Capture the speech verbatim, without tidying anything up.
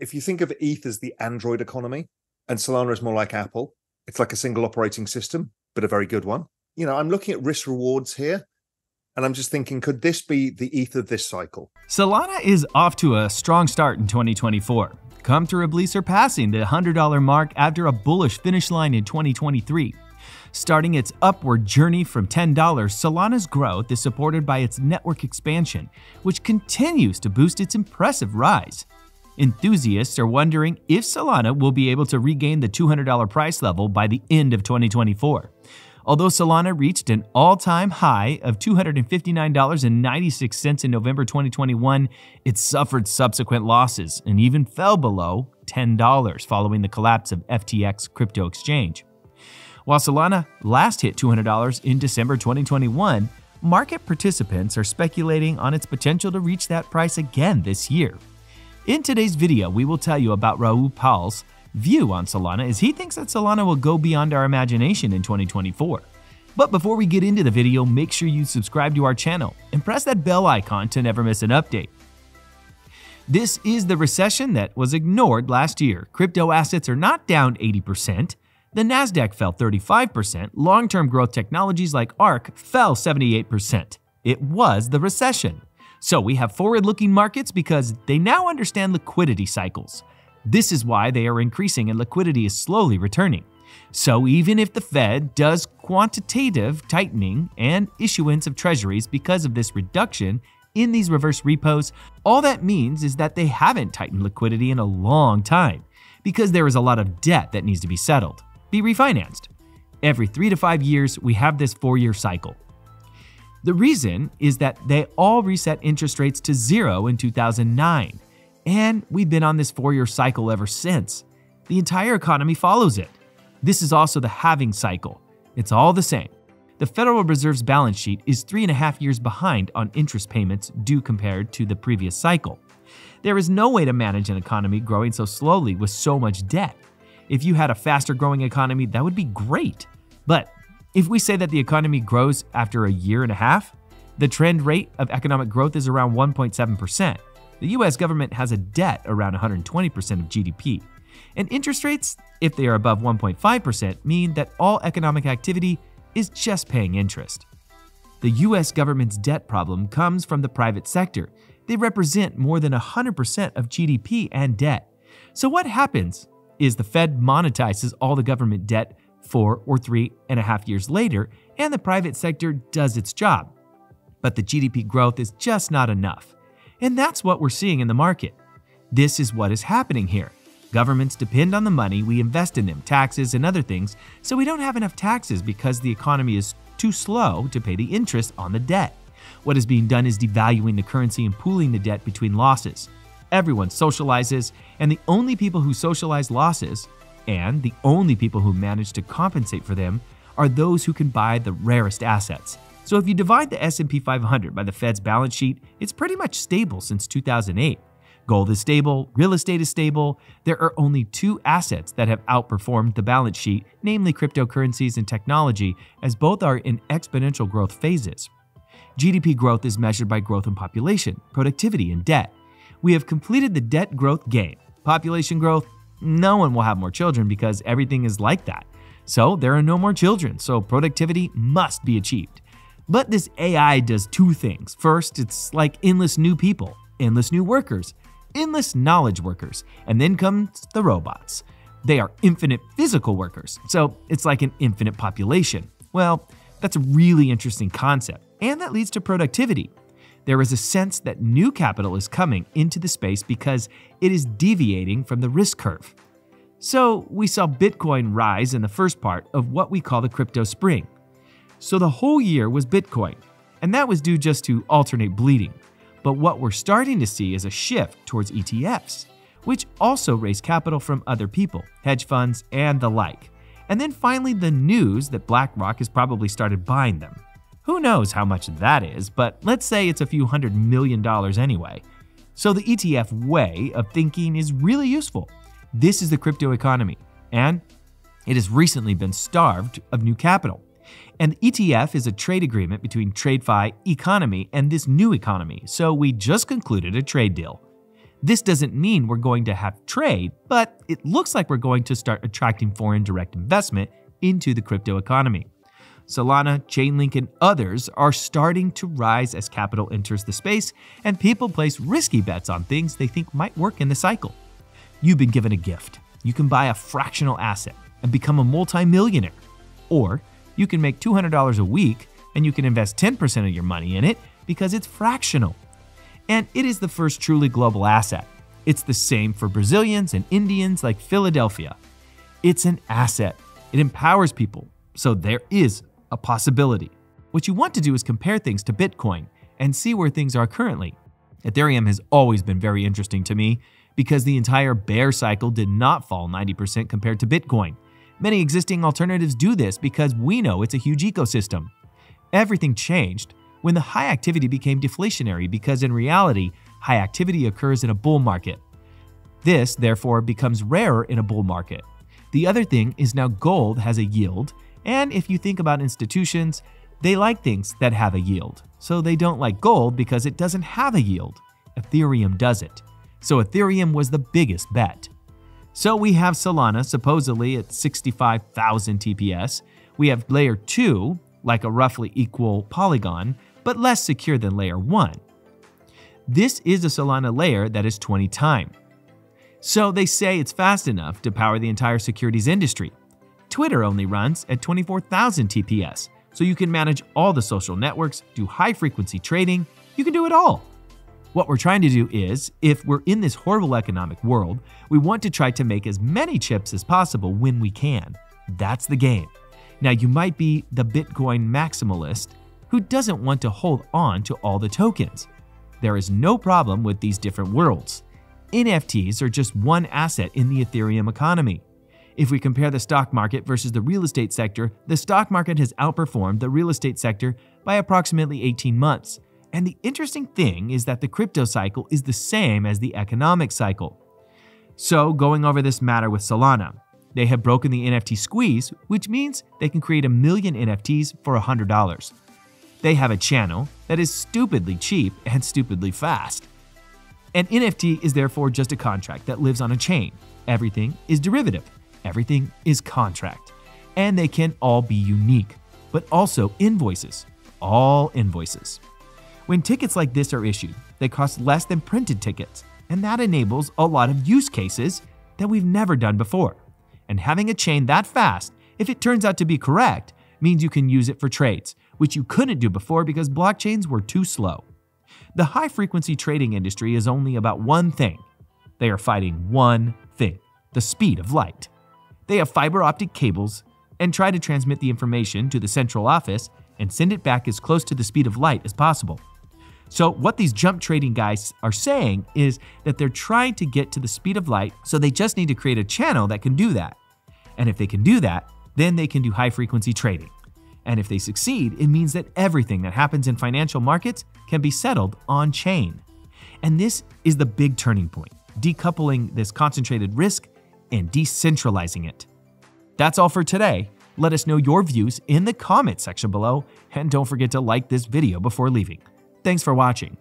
if you think of E T H as the Android economy and Solana is more like Apple, it's like a single operating system, but a very good one. You know, I'm looking at risk rewards here, and I'm just thinking, could this be the E T H of this cycle? Solana is off to a strong start in twenty twenty-four, comfortably surpassing the one hundred dollar mark after a bullish finish line in twenty twenty-three. Starting its upward journey from ten dollars, Solana's growth is supported by its network expansion, which continues to boost its impressive rise. Enthusiasts are wondering if Solana will be able to regain the two hundred dollar price level by the end of twenty twenty-four. Although Solana reached an all-time high of two hundred fifty-nine dollars and ninety-six cents in November twenty twenty-one, it suffered subsequent losses and even fell below ten dollars following the collapse of F T X crypto exchange. While Solana last hit two hundred dollars in December twenty twenty-one, market participants are speculating on its potential to reach that price again this year. In today's video, we will tell you about Raoul Pal's view on Solana, as he thinks that Solana will go beyond our imagination in twenty twenty-four. But before we get into the video, make sure you subscribe to our channel and press that bell icon to never miss an update. This is the recession that was ignored last year. Crypto assets are not down eighty percent. The Nasdaq fell thirty-five percent, long-term growth technologies like ARK fell seventy-eight percent. It was the recession. So we have forward-looking markets because they now understand liquidity cycles. This is why they are increasing and liquidity is slowly returning. So even if the Fed does quantitative tightening and issuance of treasuries because of this reduction in these reverse repos, all that means is that they haven't tightened liquidity in a long time because there is a lot of debt that needs to be settled, be refinanced. Every three to five years, we have this four-year cycle. The reason is that they all reset interest rates to zero in two thousand nine. And we've been on this four-year cycle ever since. The entire economy follows it. This is also the halving cycle. It's all the same. The Federal Reserve's balance sheet is three and a half years behind on interest payments due compared to the previous cycle. There is no way to manage an economy growing so slowly with so much debt. If you had a faster-growing economy, that would be great. But if we say that the economy grows after a year and a half, the trend rate of economic growth is around one point seven percent. The U S government has a debt around one hundred twenty percent of G D P. And interest rates, if they are above one point five percent, mean that all economic activity is just paying interest. The U S government's debt problem comes from the private sector. They represent more than one hundred percent of G D P and debt. So what happens is the Fed monetizes all the government debt four or three and a half years later, and the private sector does its job. But the G D P growth is just not enough. And that's what we're seeing in the market. This is what is happening here. Governments depend on the money we invest in them, taxes and other things, so we don't have enough taxes because the economy is too slow to pay the interest on the debt. What is being done is devaluing the currency and pooling the debt between losses. Everyone socializes, and the only people who socialize losses, and the only people who manage to compensate for them, are those who can buy the rarest assets. So if you divide the S and P five hundred by the Fed's balance sheet, it's pretty much stable since two thousand eight. Gold is stable, real estate is stable. There are only two assets that have outperformed the balance sheet, namely cryptocurrencies and technology, as both are in exponential growth phases. G D P growth is measured by growth in population, productivity, and debt. We have completed the debt growth game. Population growth, no one will have more children because everything is like that. So there are no more children, so productivity must be achieved. But this A I does two things. First, it's like endless new people, endless new workers, endless knowledge workers, and then comes the robots. They are infinite physical workers, so it's like an infinite population. Well, that's a really interesting concept, and that leads to productivity. There is a sense that new capital is coming into the space because it is deviating from the risk curve. So we saw Bitcoin rise in the first part of what we call the crypto spring. So the whole year was Bitcoin, and that was due just to alternate bleeding. But what we're starting to see is a shift towards E T Fs, which also raise capital from other people, hedge funds, and the like. And then finally the news that BlackRock has probably started buying them. Who knows how much that is, but let's say it's a few hundred million dollars anyway. So the E T F way of thinking is really useful. This is the crypto economy, and it has recently been starved of new capital. And the E T F is a trade agreement between TradeFi, economy, and this new economy, so we just concluded a trade deal. This doesn't mean we're going to have trade, but it looks like we're going to start attracting foreign direct investment into the crypto economy. Solana, Chainlink, and others are starting to rise as capital enters the space, and people place risky bets on things they think might work in the cycle. You've been given a gift. You can buy a fractional asset and become a multimillionaire. Or you can make two hundred dollars a week and you can invest ten percent of your money in it because it's fractional. And it is the first truly global asset. It's the same for Brazilians and Indians like Philadelphia. It's an asset. It empowers people. So there is a possibility. What you want to do is compare things to Bitcoin and see where things are currently. Ethereum has always been very interesting to me because the entire bear cycle did not fall ninety percent compared to Bitcoin. Many existing alternatives do this because we know it's a huge ecosystem. Everything changed when the high activity became deflationary because in reality, high activity occurs in a bull market. This, therefore, becomes rarer in a bull market. The other thing is now gold has a yield, and if you think about institutions, they like things that have a yield. So they don't like gold because it doesn't have a yield. Ethereum does it. So Ethereum was the biggest bet. So we have Solana supposedly at sixty-five thousand T P S. We have layer two, like a roughly equal polygon, but less secure than layer one. This is a Solana layer that is twenty time. So they say it's fast enough to power the entire securities industry. Twitter only runs at twenty-four thousand T P S, so you can manage all the social networks, do high-frequency trading, you can do it all. What we're trying to do is, if we're in this horrible economic world, we want to try to make as many chips as possible when we can. That's the game. Now, you might be the Bitcoin maximalist who doesn't want to hold on to all the tokens. There is no problem with these different worlds. N F Ts are just one asset in the Ethereum economy. If we compare the stock market versus the real estate sector, the stock market has outperformed the real estate sector by approximately eighteen months. And the interesting thing is that the crypto cycle is the same as the economic cycle. So, going over this matter with Solana, they have broken the N F T squeeze, which means they can create a million N F Ts for one hundred dollars. They have a channel that is stupidly cheap and stupidly fast. An N F T is therefore just a contract that lives on a chain. Everything is derivative. Everything is contract. And they can all be unique, but also invoices. All invoices. When tickets like this are issued, they cost less than printed tickets, and that enables a lot of use cases that we've never done before. And having a chain that fast, if it turns out to be correct, means you can use it for trades, which you couldn't do before because blockchains were too slow. The high-frequency trading industry is only about one thing. They are fighting one thing, the speed of light. They have fiber optic cables and try to transmit the information to the central office and send it back as close to the speed of light as possible. So what these jump trading guys are saying is that they're trying to get to the speed of light, so they just need to create a channel that can do that. And if they can do that, then they can do high-frequency trading. And if they succeed, it means that everything that happens in financial markets can be settled on-chain. And this is the big turning point, decoupling this concentrated risk and decentralizing it. That's all for today. Let us know your views in the comment section below, and don't forget to like this video before leaving. Thanks for watching.